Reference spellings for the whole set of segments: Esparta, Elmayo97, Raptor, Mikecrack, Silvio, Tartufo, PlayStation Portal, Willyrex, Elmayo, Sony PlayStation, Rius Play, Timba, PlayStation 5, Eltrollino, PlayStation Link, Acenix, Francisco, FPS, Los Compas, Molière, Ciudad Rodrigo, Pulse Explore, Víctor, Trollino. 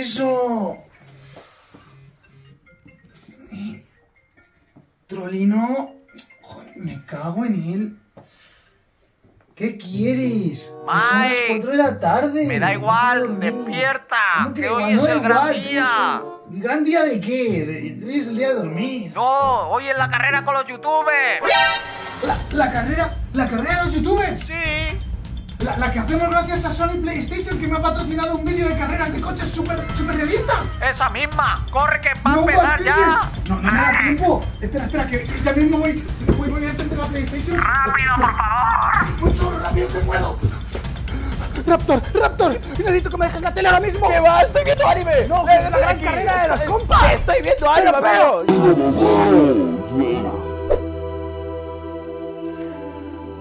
eso? Trollino, joder, me cago en él. ¿Qué quieres? Mike, son las 4 de la tarde. Me da igual, despierta. Que hoy es el gran día. ¿El gran día de qué? Hoy es el día de dormir. No, hoy es la carrera con los youtubers. ¿La carrera de los youtubers? Sí. La que hacemos gracias a Sony PlayStation, que me ha patrocinado un vídeo de carreras de coches super realista. Esa misma, corre que va a empezar ya. No me da tiempo. Espera, que ya mismo voy a encender la PlayStation. Rápido, por favor. Voy todo rápido que puedo. Raptor, necesito que me dejes la tele ahora mismo. ¿Qué va? Estoy viendo anime. No, que es la gran carrera de los compas. Estoy viendo anime, veo.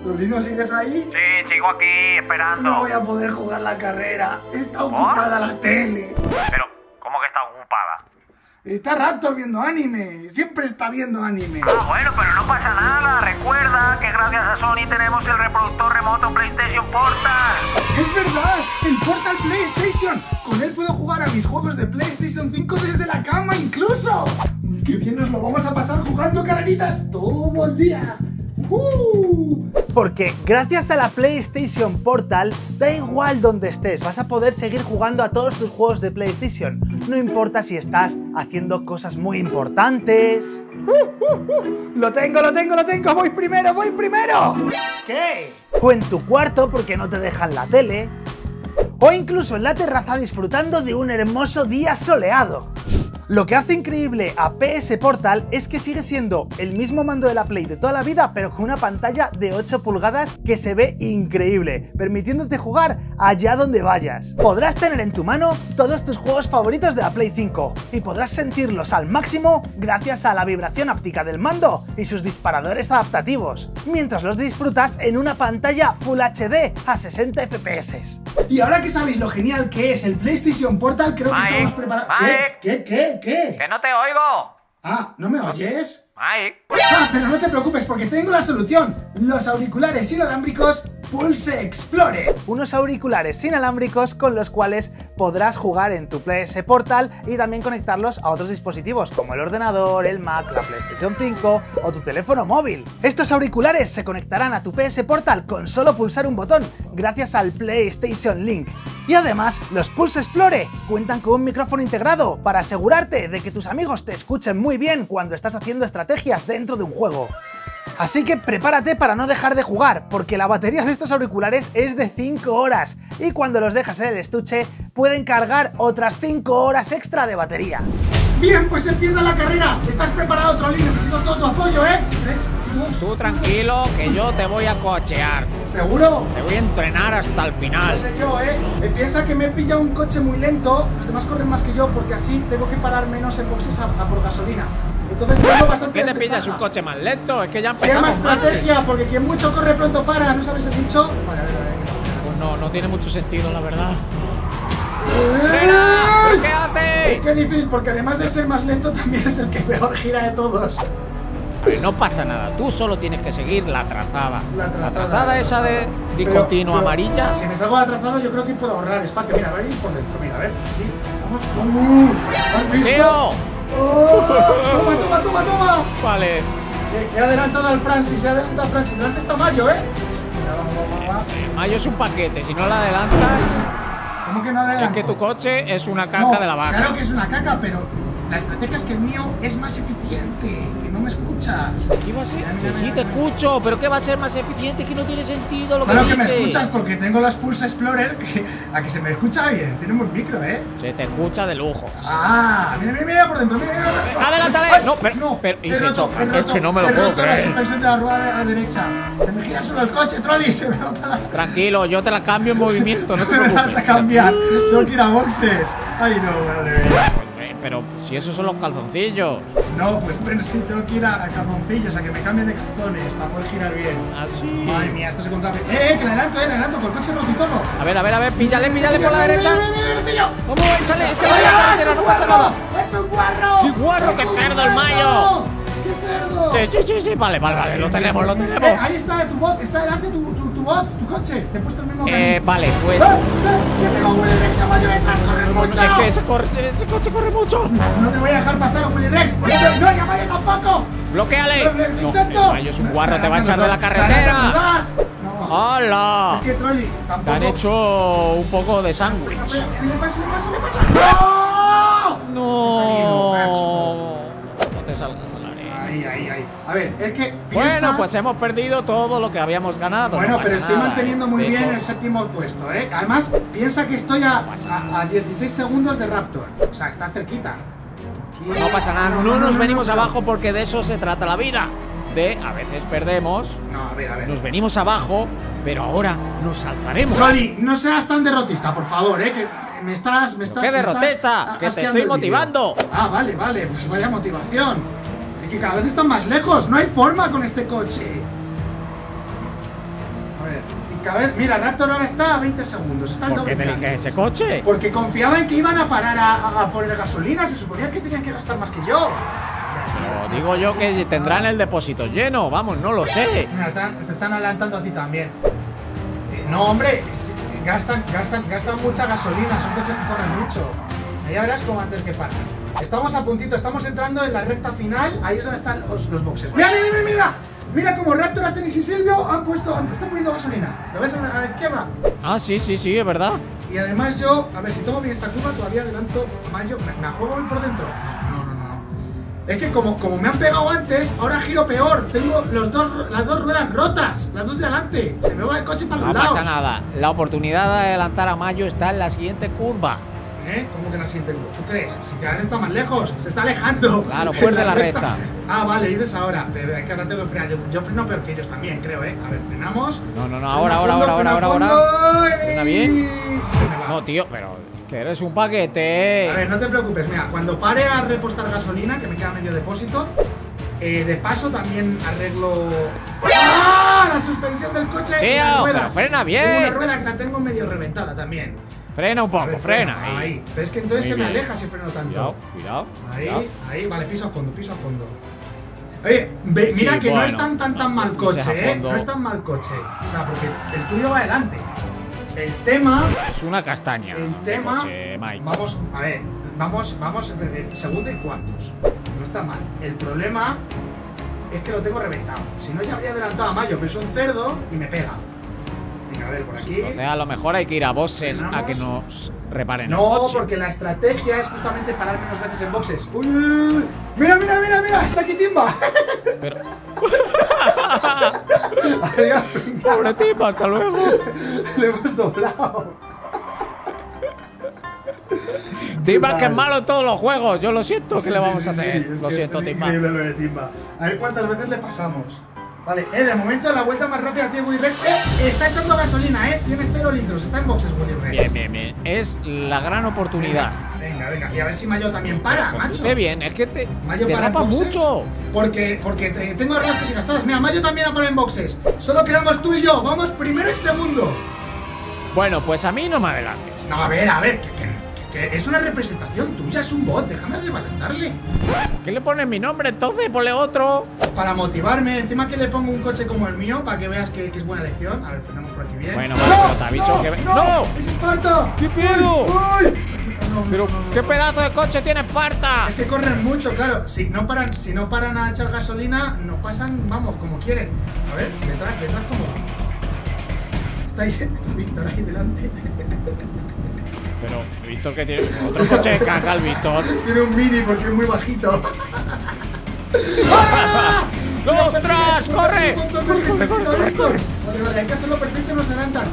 ¿Trollino, sigues ahí? Sí, sigo aquí, esperando. No voy a poder jugar la carrera. Está ocupada la tele. Pero, ¿cómo que está ocupada? Está Raptor viendo anime. Siempre está viendo anime. Ah, bueno, pero no pasa nada. Recuerda que gracias a Sony tenemos el reproductor remoto PlayStation Portal. ¡Es verdad! ¡El Portal PlayStation! Con él puedo jugar a mis juegos de PlayStation 5 desde la cama, incluso. ¡Qué bien nos lo vamos a pasar jugando carreritas todo el día! Porque gracias a la PlayStation Portal, da igual donde estés, vas a poder seguir jugando a todos tus juegos de PlayStation. No importa si estás haciendo cosas muy importantes. ¡Lo tengo! ¡Voy primero! ¿Qué? O en tu cuarto porque no te dejan la tele. O incluso en la terraza disfrutando de un hermoso día soleado. Lo que hace increíble a PS Portal es que sigue siendo el mismo mando de la Play de toda la vida, pero con una pantalla de 8 pulgadas que se ve increíble, permitiéndote jugar allá donde vayas. Podrás tener en tu mano todos tus juegos favoritos de la Play 5 y podrás sentirlos al máximo gracias a la vibración áptica del mando y sus disparadores adaptativos, mientras los disfrutas en una pantalla Full HD a 60 FPS. Y ahora que sabéis lo genial que es el PlayStation Portal, creo que estamos preparados... ¿Qué? ¡Que no te oigo! Ah, ¿no me oyes? Mike. Ah, pero no te preocupes porque tengo la solución. Los auriculares inalámbricos Pulse Explore. Unos auriculares inalámbricos con los cuales podrás jugar en tu PS Portal y también conectarlos a otros dispositivos como el ordenador, el Mac, la PlayStation 5 o tu teléfono móvil. Estos auriculares se conectarán a tu PS Portal con solo pulsar un botón gracias al PlayStation Link. Y además, los Pulse Explore cuentan con un micrófono integrado para asegurarte de que tus amigos te escuchen muy bien cuando estás haciendo estrategias dentro de un juego. Así que prepárate para no dejar de jugar, porque la batería de estos auriculares es de 5 horas y cuando los dejas en el estuche pueden cargar otras 5 horas extra de batería. Bien, pues empieza la carrera. ¿Estás preparado, Trollín? Necesito todo tu apoyo, ¿eh? 3, 2... Tú tranquilo, que yo te voy a cochear. ¿Seguro? Te voy a entrenar hasta el final. No sé yo, ¿eh? Piensa que me he pillado un coche muy lento. Los demás corren más que yo porque así tengo que parar menos en boxes a por gasolina. Entonces tengo bastante... ¿Qué te pillas un coche más lento? Es que ya empezamos. Se llama estrategia, porque quien mucho corre pronto para. ¿No sabes el dicho? Vale. Pues no tiene mucho sentido, la verdad. ¡Espera! ¡Quédate! Es que es difícil, porque además de ser más lento, también es el que peor gira de todos. A ver, no pasa nada. Tú solo tienes que seguir la trazada. La trazada esa de discontinua amarilla. Si me salgo de la trazada, yo creo que puedo ahorrar espacio. Mira, a ver, por dentro. Mira, a ver. Sí, vamos. ¡Tío! Oh, ¡Toma! Vale. He adelantado al Francis, Delante está Mayo, ¿eh? Mayo es un paquete, si no la adelantas... ¿Cómo que no adelanto? Es que tu coche es una caca de la vaca. Claro que es una caca, pero la estrategia es que el mío es más eficiente. Que no me escuchas. ¿Qué va a ser? Sí, te escucho, pero ¿qué va a ser más eficiente? Que no tiene sentido lo que dices. Claro que me escuchas porque tengo los Pulse Explorer a que se me escucha bien. Tiene un buen micro, ¿eh? Se te escucha de lujo. Ah, mira por dentro, mira. ¡Adelántale! No, pero... Y se choca, es que no me lo puedo creer. La suspensión de la rueda a la derecha. Se me gira solo el coche, Trolli, se me va para la... Tranquilo, yo te la cambio en movimiento, no te preocupes. Me vas a cambiar, tengo que ir a boxes. Ay, no, vale. Pero si esos son los calzoncillos. No, pues bueno, sí, tengo que ir a calzoncillos, a que me cambien de calzones para poder girar bien. Así. Madre mía, esto se contra... que le adelanto, con el coche roto y todo. A ver, píllale por la derecha. ¡Mira, vamos, échale a la carretera, no pasa nada! ¡Es un guarro! ¡Qué guarro, qué cerdo el Mayo! ¡Qué cerdo! Sí, vale, lo tenemos. Ahí está tu bot, está delante tu tu coche. Te he puesto el mismo camino. Vale, pues. ¡Que tengo un Willyrex tamaño detrás! ¡Correr mucho! Es que ese coche corre mucho. No te voy a dejar pasar a Willyrex. ¡No, Elmayo tampoco! ¡Bloquéale! ¡No, Elmayo es un guarro! ¡Te va a echar de la carretera! ¡Hola! Es que Trolli tampoco. Te han hecho un poco de sándwich. ¡Le paso! ¡No! No te salgas. Ahí. A ver, es que piensa... Bueno, pues hemos perdido todo lo que habíamos ganado. Bueno, no pero estoy nada, manteniendo muy bien el séptimo puesto, ¿eh? Además, piensa que estoy a 16 segundos de Raptor. O sea, está cerquita. ¿Qué? No pasa nada, no nos venimos abajo porque de eso se trata la vida. De, a veces perdemos. No, a ver. Nos venimos abajo, pero ahora nos alzaremos. Roddy, no seas tan derrotista, por favor, ¿eh? Que... Me estás ¿Qué derrotista? Que te estoy motivando. Ah, vale, pues vaya motivación. Que cada vez están más lejos, no hay forma con este coche. A ver, y cada vez, mira, Raptor ahora está a 20 segundos. Está ¿Por qué te elige ese coche? Porque confiaba en que iban a parar a poner gasolina, se suponía que tenían que gastar más que yo. Pero digo yo que tendrán el depósito lleno, vamos, no lo sé. Mira, te están adelantando a ti también. No, hombre, gastan mucha gasolina, son coches que corren mucho. Ya verás como antes que paran. Estamos a puntito, estamos entrando en la recta final. Ahí es donde están los boxes. Mira como Raptor, Acenix y Silvio están poniendo gasolina. ¿Lo ves a la izquierda? Ah, sí, es verdad. Y además yo, a ver si tomo bien esta curva, todavía adelanto más. Yo me juego por dentro. No. Es que como me han pegado antes, ahora giro peor. Tengo las dos ruedas rotas, las dos de adelante. Se me va el coche para los lados. No pasa nada, la oportunidad de adelantar a Elmayo está en la siguiente curva. ¿Eh? ¿Cómo que la siguiente? ¿Tú crees? Si cada vez está más lejos, se está alejando. Claro, fuerte la recta. Ah, vale, dices ahora. Es que ahora tengo que frenar. Yo freno peor que ellos también, creo, ¿eh? A ver, frenamos. No, ahora. ¿Está bien? No, tío, pero es que eres un paquete. A ver, no te preocupes, mira, cuando pare a repostar gasolina, que me queda medio depósito, de paso también arreglo. ¡Ah! La suspensión del coche. Tío, pero frena bien. Tengo una rueda que la tengo medio reventada también. Frena un poco, ver, frena. Ahí. Pero es que entonces se me aleja si freno tanto. Cuidado. Ahí, vale, piso a fondo. Oye, mira que bueno, no es tan mal coche, No es tan mal coche. O sea, porque el tuyo va adelante. El tema. Es una castaña. El tema. Coche, vamos, a ver, vamos, segundo y cuartos. No está mal. El problema es que lo tengo reventado. Si no, ya habría adelantado a Elmayo, pero es un cerdo y me pega. A ver, por aquí. Entonces, a lo mejor hay que ir a boxes a que nos reparen. No, porque la estrategia es justamente parar menos veces en boxes. ¡Uy! Mira, está aquí Timba. Pero... Adiós, Timba. Pobre Timba, hasta luego. Le hemos doblado. Timba, que es malo en todos los juegos. Yo lo siento, ¿qué le vamos a hacer? Sí, lo siento, Timba. A ver cuántas veces le pasamos. Vale, de momento la vuelta más rápida tiene Willyrex. Está echando gasolina, tiene 0 litros, está en boxes Willyrex. Bien, es la gran oportunidad. Venga, y a ver si Elmayo también para, macho. Qué bien, es que te atrapa mucho. Porque tengo armas que se gastadas. Mira, Elmayo también ha parado en boxes. Solo quedamos tú y yo, vamos primero y segundo. Bueno, pues a mí no me adelantes. No, a ver, que es una representación tuya, es un bot, déjame levantarle. ¿Qué le pones mi nombre entonces? Ponle otro. Para motivarme, encima que le pongo un coche como el mío, para que veas que es buena elección. A ver, frenamos por aquí bien. Bueno, vale, pero te aviso que... ¡No! ¡Es Esparta! ¡Qué miedo! Pero, ¿qué pedazo de coche tiene Esparta? Es que corren mucho, claro. Si no paran a echar gasolina, no pasan, vamos, como quieren. A ver, detrás, como... Está Víctor ahí delante. Pero, Víctor, que tiene otro coche de caca, el Víctor. Tiene un mini porque es muy bajito. ¡Ah! ¡Ostras! ¡Corre! ¡Corre! Vale, hay que hacerlo perfecto y nos adelantan.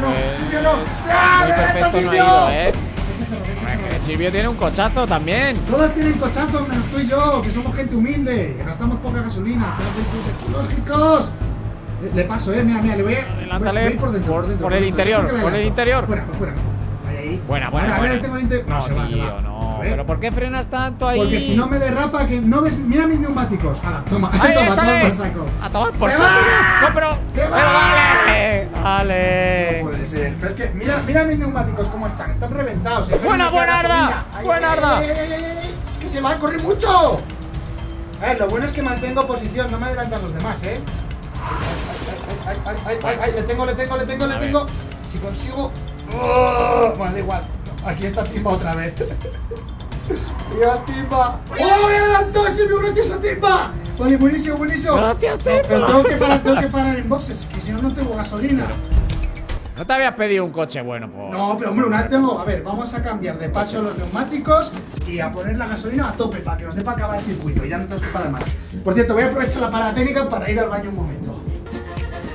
¡No! ¡Silvio no! ¡Perfecto, Silvio! Silvio tiene un cochazo también. Todos tienen cochazos, menos tú y yo, que somos gente humilde. Gastamos poca gasolina, pero somos ecológicos. Le paso, mira, le voy a... Adelántale por el interior, Fuera. Ahí. Buena. No, tío, no. ¿Pero por qué frenas tanto ahí? Porque si no me derrapa, que no ves... Mira mis neumáticos. Ahora, toma, toma por saco. A tomar por saco. No, pero vale. No puede ser. Pero es que mira mis neumáticos cómo están. Están reventados. Buena Arda. Es que se va a correr mucho. A ver, lo bueno es que mantengo posición. No me adelantan los demás, Ay, le tengo. Si consigo. ¡Oh! Bueno, da igual. No, aquí está Timba otra vez. Dios, Timba. ¡Oh, me adelantó, Silvio! ¡Gracias a Timba! Vale, buenísimo, buenísimo. ¡Gracias, Timba! Pero tengo que parar en boxes, que si no, no tengo gasolina. ¿No te habías pedido un coche bueno, pues? No, pero hombre, una tengo. A ver, vamos a cambiar de paso los neumáticos y a poner la gasolina a tope para que nos dé para acabar el circuito. Y ya no tenemos que parar más. Por cierto, voy a aprovechar la parada técnica para ir al baño un momento.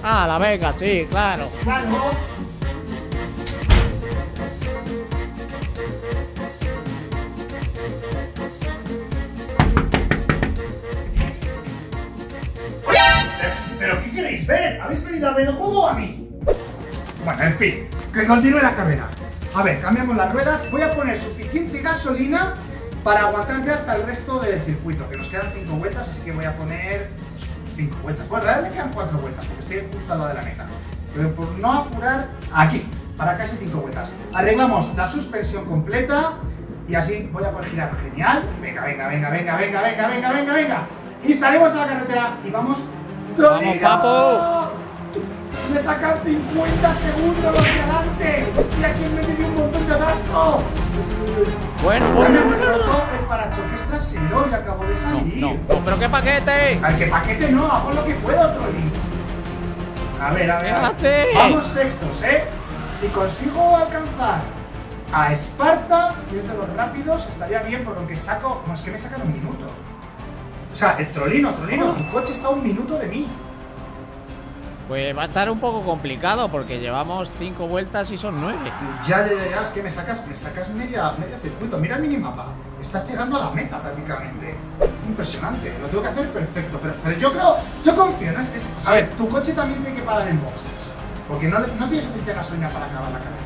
Ah, la venga, sí, claro. Claro. ¿Pero qué queréis ver? ¿Habéis venido a ver el juego o a mí? Bueno, en fin, que continúe la carrera. A ver, cambiamos las ruedas. Voy a poner suficiente gasolina para aguantarse hasta el resto del circuito, que nos quedan 5 vueltas, así que voy a poner 5 vueltas. Bueno, realmente quedan 4 vueltas, porque estoy justo al lado de la meta. Pero por no apurar, aquí, para casi 5 vueltas. Arreglamos la suspensión completa y así voy a poder girar. Genial. Venga. Y salimos a la carretera y vamos. ¡Vamos, papo! Me sacan 50 segundos los de adelante. Estoy aquí en medio de un montón de atasco. Bueno. El parachoques trasero y acabo de salir. No, pero qué paquete. Al que paquete no, hago lo que puedo, Trolli. A ver. Vamos sextos, ¿eh? Si consigo alcanzar a Esparta, que es de los rápidos, estaría bien, por lo que saco. No, es que me sacan un minuto. O sea, el Trollino, mi coche está a un minuto de mí. Pues va a estar un poco complicado porque llevamos 5 vueltas y son 9. Ya, es que me sacas media circuito. Mira el minimapa, estás llegando a la meta prácticamente. Impresionante, lo tengo que hacer perfecto. Pero yo confío, ¿no? Sí. A ver, tu coche también tiene que parar en boxes. Porque no tiene suficiente gasolina para acabar la carrera.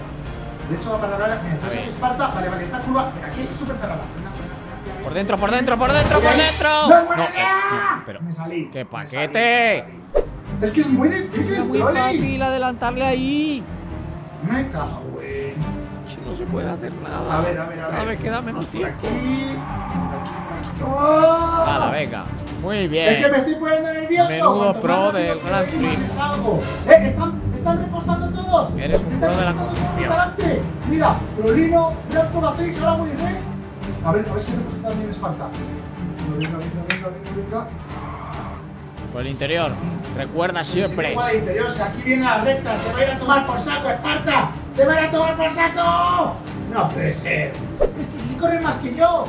De hecho, va a parar ahora. Entonces aquí Esparta, vale, esta curva, aquí es súper cerrada. Por dentro. Pero, me salí. ¡Qué paquete! Me salí. Es que es muy difícil, es muy fácil adelantarle ahí. Me cago en... No se puede hacer nada. A ver. Cada vez queda menos tiempo. Aquí. ¡Oh! Vale, venga. Muy bien. Es que me estoy poniendo nervioso. Menudo pro del Grand Prix. ¿Están repostando todos? Eres un pro de la conducción. Mira, Trollino, Raptor, Acenix, ahora Willyrex. A ver si repostan bien Esparta. Venga. Por el interior, recuerda siempre. Por el interior, si aquí viene la recta, se va a ir a tomar por saco, Esparta. ¡Se va a ir a tomar por saco! No puede ser. Es que si corren más que yo.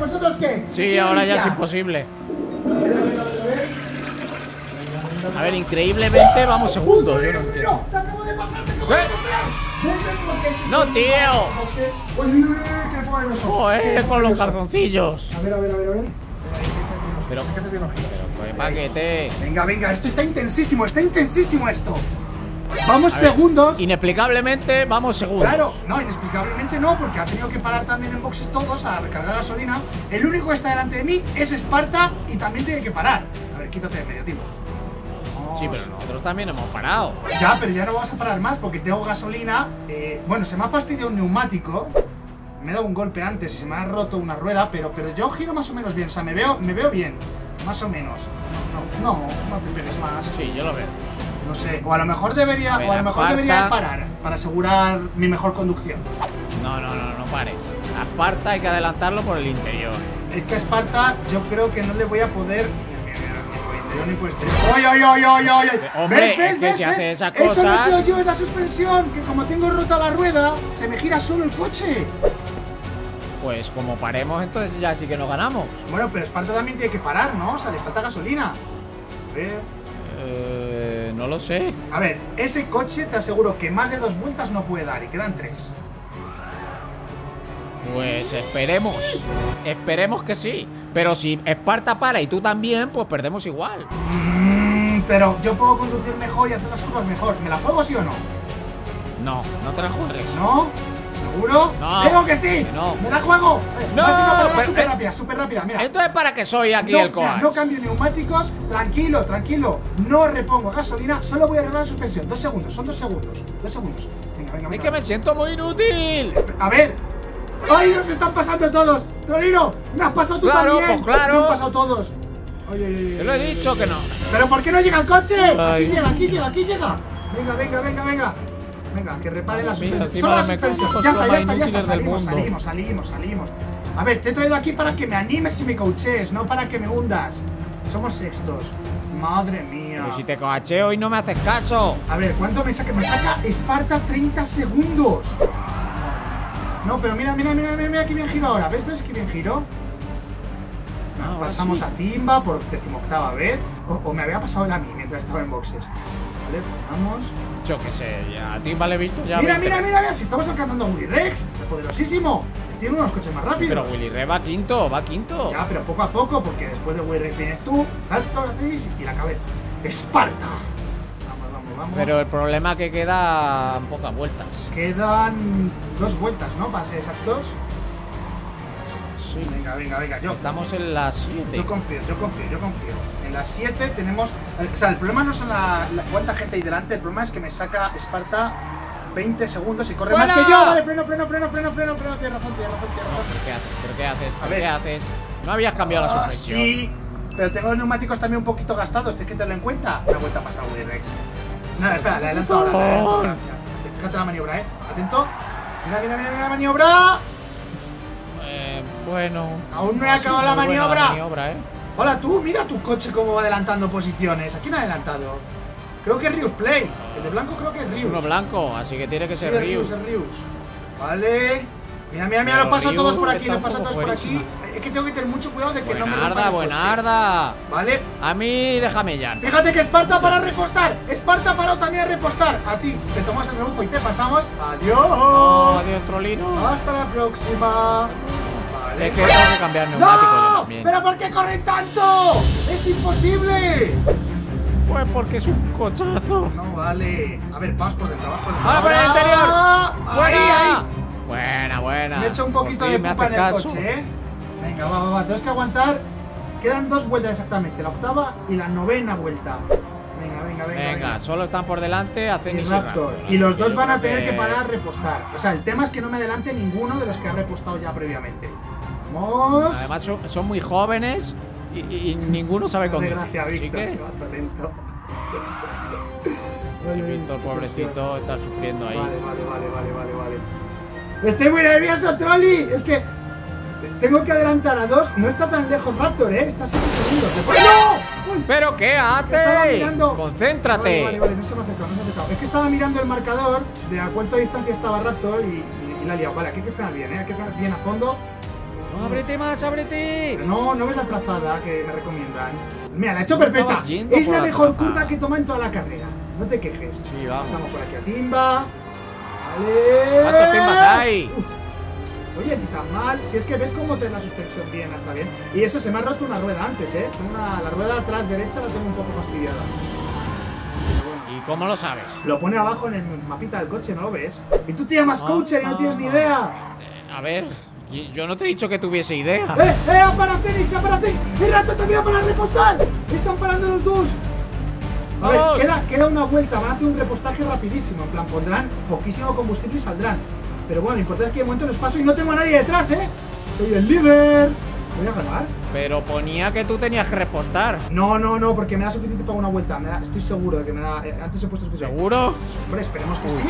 ¿Vosotros qué? Sí, ahora ya es imposible. A ver, increíblemente vamos segundos. Yo no entiendo. ¡Te acabo de pasar! ¡No, tío! ¡Uy, qué bueno! ¡Joder, con los calzoncillos! A ver. Pero paquete. Venga, esto está intensísimo esto. Vamos segundos. Inexplicablemente vamos segundos. Claro, no, inexplicablemente no, porque ha tenido que parar también en boxes todos a recargar gasolina. El único que está delante de mí es Esparta y también tiene que parar. A ver, quítate de medio, tío. Sí, pero nosotros también hemos parado. Ya, pero ya no vamos a parar más porque tengo gasolina. Bueno, se me ha fastidiado un neumático. Me he dado un golpe antes y se me ha roto una rueda, pero yo giro más o menos bien, o sea, me veo bien, más o menos. No te pegues más. Sí, yo lo veo. No sé, o a lo mejor debería, debería parar para asegurar mi mejor conducción. No pares. A Esparta hay que adelantarlo por el interior. Es que a Esparta yo creo que no le voy a poder. ¡Oye! ¿Ves? Si hace esa cosa. Eso no se lo yo en la suspensión, que como tengo rota la rueda, se me gira solo el coche. Pues como paremos, entonces ya sí que no ganamos. Bueno, pero Esparta también tiene que parar, ¿no? O sea, le falta gasolina. A ver. No lo sé. A ver, ese coche te aseguro que más de 2 vueltas no puede dar y quedan 3. Pues esperemos. Esperemos que sí. Pero si Esparta para y tú también, pues perdemos igual. Pero yo puedo conducir mejor y hacer las curvas mejor. ¿Me la juego sí o no? No te la juegues. ¿No? ¿Seguro? No. ¡Digo que sí! No. ¡Me la juego! No, súper rápida, mira. Entonces, ¿para qué soy aquí el coach? No cambio neumáticos. Tranquilo. No repongo gasolina. Solo voy a arreglar la suspensión. 2 segundos. Son 2 segundos. 2 segundos. Venga. Es que me siento muy inútil. A ver. ¡Ay, nos están pasando todos! ¡Trollino! ¡Me has pasado tú también! ¡Me han pasado todos! Te lo he dicho que no. ¿Pero por qué no llega el coche? Aquí llega, aquí llega, aquí llega. Venga, venga, venga, venga. Venga, que repare la suspensión. Solo la suspensión. Ya está, ya está, ya está. Salimos, salimos, salimos, salimos. A ver, te he traído aquí para que me animes y me coaches, no para que me hundas. Somos sextos. Madre mía. Pero si te coacheo y no me haces caso. A ver, ¿cuánto me saca? Me saca Esparta 30 segundos. No, pero mira, mira, mira, mira, mira que bien giro ahora. ¿Ves? ¿Ves que bien giro? Nos pasamos a Timba por 18ª vez. O me había pasado en a mí mientras estaba en boxes. Vale, vamos. Yo qué sé, ya a Timba le he visto ya. Mira, mira, mira, mira, si estamos alcanzando a Willyrex, poderosísimo. Tiene unos coches más rápidos. Pero Willyrex va quinto, va quinto. Ya, pero poco a poco, porque después de Willyrex vienes tú, Raptor y la cabeza. ¡Esparta! Vamos, vamos, vamos. Pero el problema es que quedan pocas vueltas. Quedan 2 vueltas, ¿no? Para ser exactos. Sí. Venga, venga, venga. Yo, estamos en las 7. Yo confío, yo confío, yo confío. En las 7 tenemos... O sea, el problema no son cuánta gente hay delante. El problema es que me saca Esparta 20 segundos y corre ¡buena! Más que yo. Vale, freno, freno, freno, freno, freno, freno. Tienes razón, tienes razón, tienes razón. ¿Pero qué haces? ¿Pero qué haces? No habías cambiado la suspensión. Sí, pero tengo los neumáticos también un poquito gastados. ¿Tienes que tenerlo en cuenta? Una vuelta pasada, Willyrex. No, espera, le adelanto ahora. Fíjate la maniobra, atento. Mira, mira, mira, mira la maniobra. Bueno, aún no he acabado la maniobra. Hola, tú, mira tu coche cómo va adelantando posiciones. ¿A quién ha adelantado? Creo que es Rius Play. El de blanco creo que es Rius. Es uno blanco, así que tiene que ser Rius. Es Rius. Vale. Mira, mira, mira, lo paso a todos por aquí, lo paso a todos por aquí. Es que tengo que tener mucho cuidado de que no me rompa el coche. Buenarda. Vale. A mí déjame ya. Fíjate que Esparta para repostar. Esparta paró también a repostar. A ti te tomas el rebufo y te pasamos. Adiós. No, adiós, Trollino. Hasta la próxima. Es que tengo que cambiar neumáticos. ¡No! ¿Pero por qué corren tanto? ¡Es imposible! Pues porque es un cochazo. No vale. A ver, vamos por dentro, vamos por dentro. ¡Ahora por el interior! ¡Buena! Buena, buena. Me he hecho un poquito de pupa en el coche, ¿eh? Venga, va, va, va. Tenemos que aguantar. Quedan 2 vueltas exactamente. La 8ª y la 9ª vuelta. Venga, venga, venga. Venga, solo están por delante Acenix y Raptor. Y los dos van a tener que parar a repostar. O sea, el tema es que no me adelante ninguno de los que ha repostado ya previamente. Vamos. Además son muy jóvenes y ninguno sabe conducir. Gracias, Víctor, que va talento. Vale, Víctor, pobrecito, está sufriendo ahí. Vale, vale, vale, vale, vale, vale. Estoy muy nervioso, Trolli. Es que tengo que adelantar a 2. No está tan lejos Raptor, está 7 segundos. ¡No! ¿Pero qué haces? Concéntrate. Vale, vale, vale, no se me ha acercado, no se me ha acercado. Es que estaba mirando el marcador de a cuánta distancia estaba Raptor y la he liado. Vale, aquí hay que frenar bien, hay que frenar bien a fondo. ¡Ábrete más, ábrete! No, no ves la trazada que me recomiendan. Mira, la he hecho perfecta. Es la mejor curva que toma en toda la carrera. No te quejes. Sí, vamos. Pasamos por aquí a Timba. Vale. ¿Cuántos Timbas hay? Oye, ni tan mal. Si es que ves cómo tenés la suspensión bien, está bien. Y eso, se me ha roto una rueda antes, ¿eh? La rueda atrás derecha la tengo un poco fastidiada. ¿Y cómo lo sabes? Lo pone abajo en el mapita del coche, ¿no lo ves? Y tú te llamas coacher y no tienes ni idea. A ver... Yo no te he dicho que tuviese idea. Para Acenix, para Acenix. El rato también para repostar. Están parando los dos. A ver, queda una vuelta. Van a hacer un repostaje rapidísimo. En plan, pondrán poquísimo combustible y saldrán. Pero bueno, lo importante es que de momento los paso y no tengo a nadie detrás, ¿eh? Soy el líder. Voy a ganar. Pero ponía que tú tenías que repostar. No, no, no, porque me da suficiente para una vuelta. Estoy seguro de que me da. Antes he puesto suficiente. ¿Seguro? Hombre, esperemos que sí.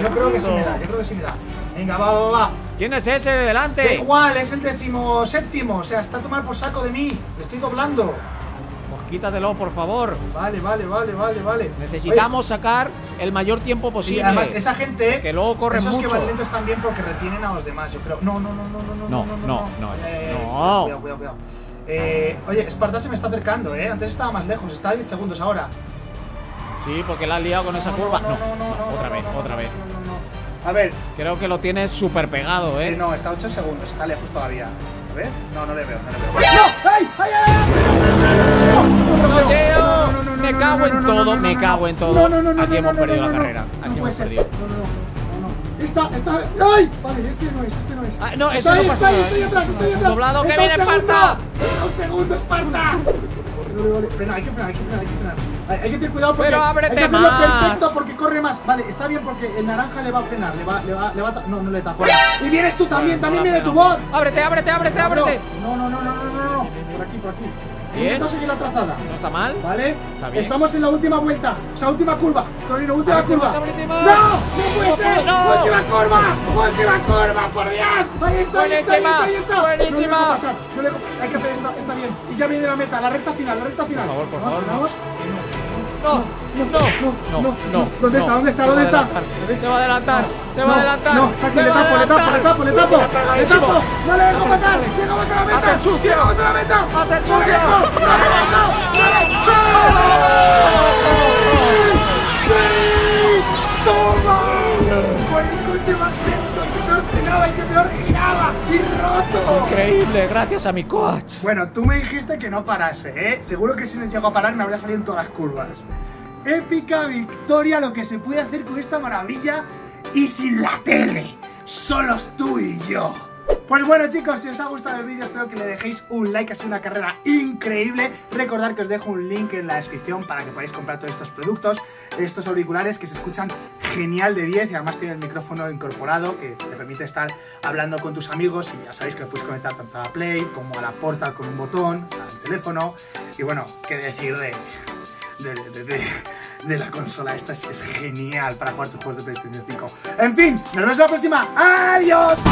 Yo creo que sí me da, yo creo que sí me da. Venga, va, va, va. ¿Quién es ese de delante? Da igual, es el 17º. O sea, está a tomar por saco de mí. Le estoy doblando. Pues quítatelo, por favor. Vale, vale, vale, vale, vale. Necesitamos sacar el mayor tiempo posible. Sí, además, esa gente. Que luego corre mucho. Esos que van lentos también porque retienen a los demás, yo creo. No, no, no, no, no, no, no, no, no. Cuidado, cuidado, cuidado. Oye, Esparta se me está acercando, ¿eh? Antes estaba más lejos, está a 10 segundos ahora. Sí, porque la has liado con esa curva. No, no, otra vez, otra vez. A ver. Creo que lo tienes súper pegado, ¿eh? No, está a 8 segundos, está lejos todavía. A ver. No, no le veo, no le veo. ¡No! ¡Ay! ¡Ay, ay! ¡No! Me cago en todo, me cago en todo. Aquí hemos perdido la carrera. Aquí hemos perdido. No. Está. ¡Ay! Vale, este no es. Ah, no, eso no pasa. Estoy atrás, estoy atrás. ¡Doblado, que viene Esparta! ¡Un segundo, Esparta! Vale, frena, hay que frenar, hay que frenar, hay que frenar. Hay que tener cuidado porque pero ábrete hay que hacerlo más. Perfecto porque corre más. Vale, está bien porque el naranja le va a frenar, le va a no le tapa. Y vienes tú también, también viene tu bot. Ábrete, ábrete, ábrete, ábrete. No, no, no, no, no, no, no. Por aquí, por aquí. Intenta seguir la trazada. No está mal. Vale. Está bien. Estamos en la última vuelta. O sea, última curva. Torino, última curva. ¡No puede ser! No. ¡Última curva! ¡Última curva! ¡Por Dios! ¡Ahí está! ¡Ahí está! ¡Ahí está! ¡Buenísima! No le dejo pasar. No le dejo... Hay que hacer esto. Está bien. Y ya viene la meta. La recta final. La recta final. Por favor, vamos. No. ¿Dónde está? Se va a adelantar. No, está aquí. Le tapo. No le dejo pasar. Llegamos a la meta. ¡Toma! Con el coche más lento y que peor frenaba y que peor giraba y roto. Increíble, gracias a mi coach. Bueno, tú me dijiste que no parase, ¿eh? Seguro que si no llego a parar me habría salido en todas las curvas. Épica victoria, lo que se puede hacer con esta maravilla y sin la tele, solos tú y yo. Pues bueno chicos, si os ha gustado el vídeo espero que le dejéis un like, ha sido una carrera increíble. Recordad que os dejo un link en la descripción para que podáis comprar todos estos productos, estos auriculares que se escuchan genial de 10 y además tiene el micrófono incorporado que te permite estar hablando con tus amigos y ya sabéis que lo puedes conectar tanto a la Play como a la Portal con un botón, al teléfono y bueno, qué decir de la consola esta es genial para jugar tus juegos de PlayStation 5. En fin, nos vemos en la próxima. ¡Adiós!